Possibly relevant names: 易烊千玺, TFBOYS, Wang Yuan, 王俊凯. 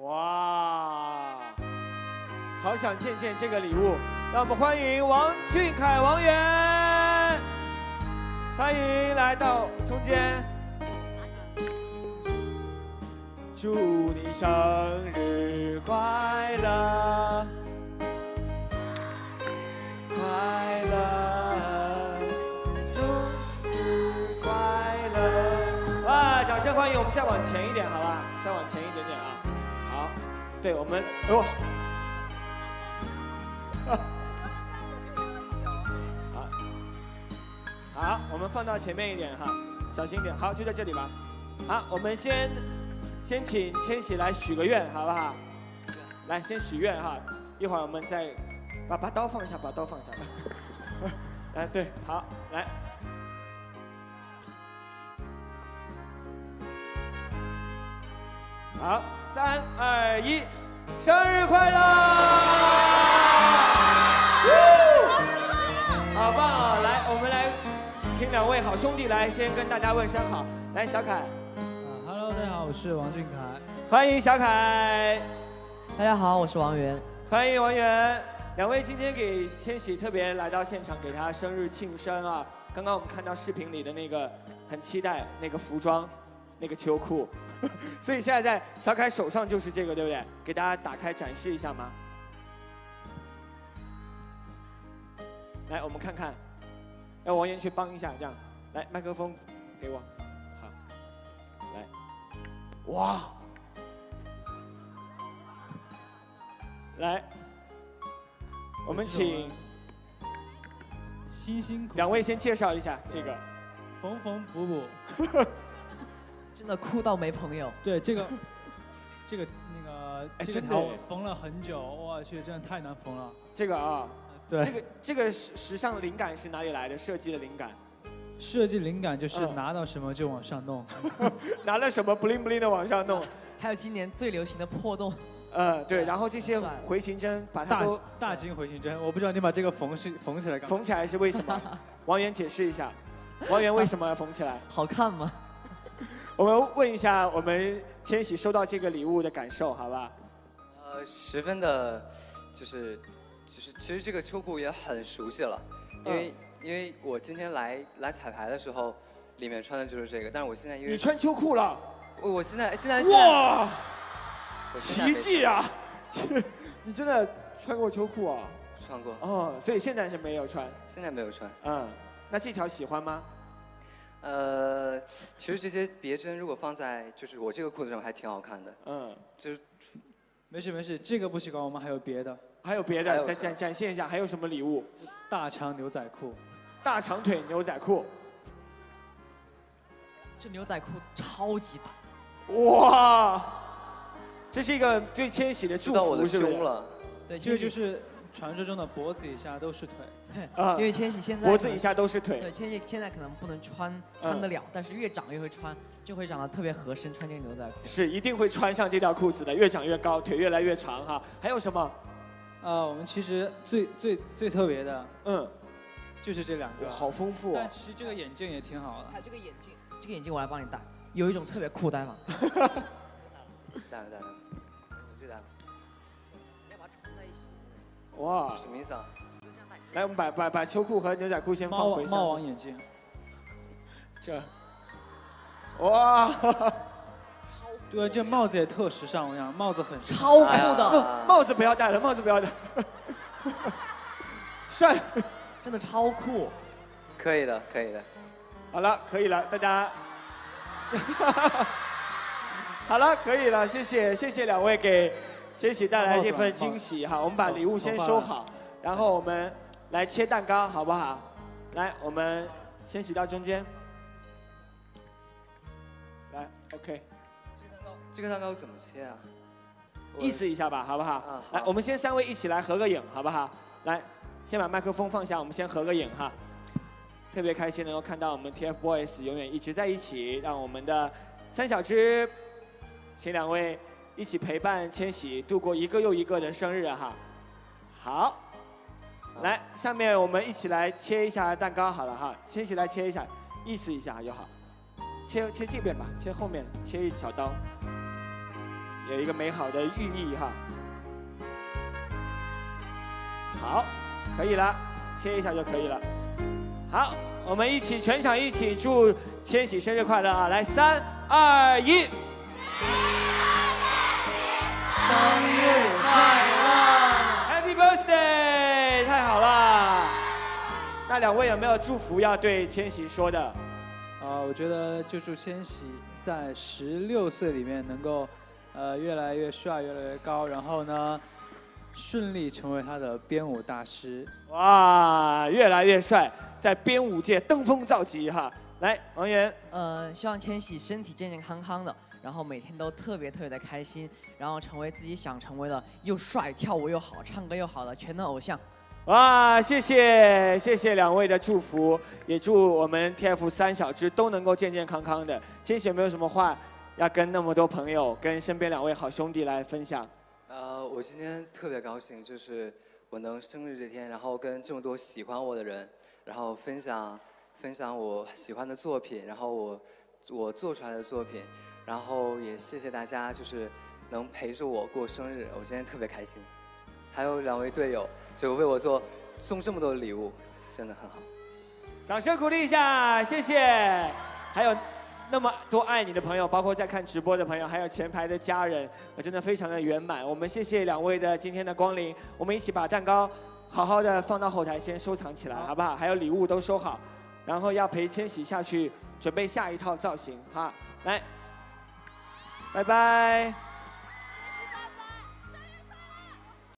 哇，好想见见这个礼物，让我们欢迎王俊凯王源，欢迎来到中间。祝你生日快乐，快乐，生日快乐！哇，掌声欢迎！我们再往前一点，好吧？再往前一点点啊！ 对我们，哎呦，好，我们放到前面一点哈，小心一点。好，就在这里吧。好，我们先请千玺来许个愿，好不好？来，先许愿哈。一会儿我们再把刀放下，把刀放下。来，对，好，来。 好，3、2、1， 生日快乐！好棒啊！来，我们来请两位好兄弟来先跟大家问声好。来，小凯。Hello， 大家好，我是王俊凯。欢迎小凯。大家好，我是王源。欢迎王源。两位今天给千玺特别来到现场给他生日庆生啊！刚刚我们看到视频里的那个很期待那个服装。 那个秋裤，所以现在在小凯手上就是这个，对不对？给大家打开展示一下吗？来，我们看看，哎，王源去帮一下，这样，来，麦克风给我，好，来，哇，来，我们请两位先介绍一下这个，缝缝补补。真的哭到没朋友。对这个条我缝了很久，我去，真的太难缝了。这个啊，对，这个时尚的灵感是哪里来的？设计的灵感？设计灵感就是拿到什么就往上弄，拿了什么 bling bling 的往上弄。还有今年最流行的破洞。对，然后这些回形针把它都大金回形针，我不知道你把这个缝起来干嘛。缝起来是为什么？王源解释一下，王源为什么要缝起来？好看吗？ 我们问一下，我们千玺收到这个礼物的感受，好吧？十分的，就是，其实这个秋裤也很熟悉了，因为我今天来彩排的时候，里面穿的就是这个，但是我现在因为你穿秋裤了，我现在哇，奇迹啊！你真的穿过秋裤啊？穿过。哦，所以现在是没有穿。现在没有穿。嗯，那这条喜欢吗？ 其实这些别针如果放在就是我这个裤子上还挺好看的。嗯，就是没事，这个不习惯，我们还有别的，再展现一下，还有什么礼物？大长牛仔裤，大长腿牛仔裤。这牛仔裤超级大。哇，这是一个对千玺的祝福，是不是？对，这个就是传说中的脖子以下都是腿。 因为千玺现在脖子以下都是腿。对，千玺现在可能不能穿得了，但是越长越会穿，就会长得特别合身，穿这个牛仔裤。是，一定会穿上这条裤子的，越长越高，腿越来越长哈。还有什么？我们其实最特别的，就是这两个。好丰富。但其实这个眼镜也挺好的。还有这个眼镜，我来帮你戴，有一种特别酷戴法。戴了，我最戴了。要把它穿在一起。哇。什么意思啊？ 来，我们把秋裤和牛仔裤先放回去。猫王眼镜，这，哇，对，这帽子也特时尚，我想帽子很超酷的，帽子不要戴了，帅，真的超酷，可以的，好了，大家，好了，谢谢两位给千玺带来这份惊喜哈，我们把礼物先收好，然后我们。 来切蛋糕好不好？来，我们先洗到中间。来 ，OK。这个蛋糕怎么切啊？意思一下吧，好不好？啊、好来，我们先三位一起来合个影，好不好？来，先把麦克风放下，我们先合个影哈。特别开心能够看到我们 TFBOYS 永远一直在一起，让我们的三小只，请两位一起陪伴千玺度过一个又一个的生日哈。好。 来，下面我们一起来切一下蛋糕好了哈，千玺来切一下，意思一下就好。切这边吧，切后面，切一小刀。有一个美好的寓意哈。好，可以了，切一下就可以了。好，我们一起全场一起祝千玺生日快乐啊！来，3、2、1， 生日快乐 ，Happy Birthday！ 太好了。那两位有没有祝福要对千玺说的？ 我觉得就祝千玺在16岁里面能够，越来越帅，越来越高，然后呢，顺利成为他的编舞大师。哇，越来越帅，在编舞界登峰造极哈！来，王源，希望千玺身体健健康康的，然后每天都特别的开心，然后成为自己想成为的，又帅、跳舞又好、唱歌又好的全能偶像。 哇，谢谢两位的祝福，也祝我们 TF3小只都能够健健康康的。千玺有没有什么话要跟那么多朋友、跟身边两位好兄弟来分享？我今天特别高兴，就是我能生日这天，然后跟这么多喜欢我的人，然后分享我喜欢的作品，然后我做出来的作品，然后也谢谢大家，就是能陪着我过生日，我今天特别开心。 还有两位队友，就为我送这么多礼物，真的很好。掌声鼓励一下，谢谢。还有那么多爱你的朋友，包括在看直播的朋友，还有前排的家人，我真的非常的圆满。我们谢谢两位的今天的光临，我们一起把蛋糕好好的放到后台先收藏起来，好不好？还有礼物都收好，然后要陪千玺下去准备下一套造型哈。来，拜拜。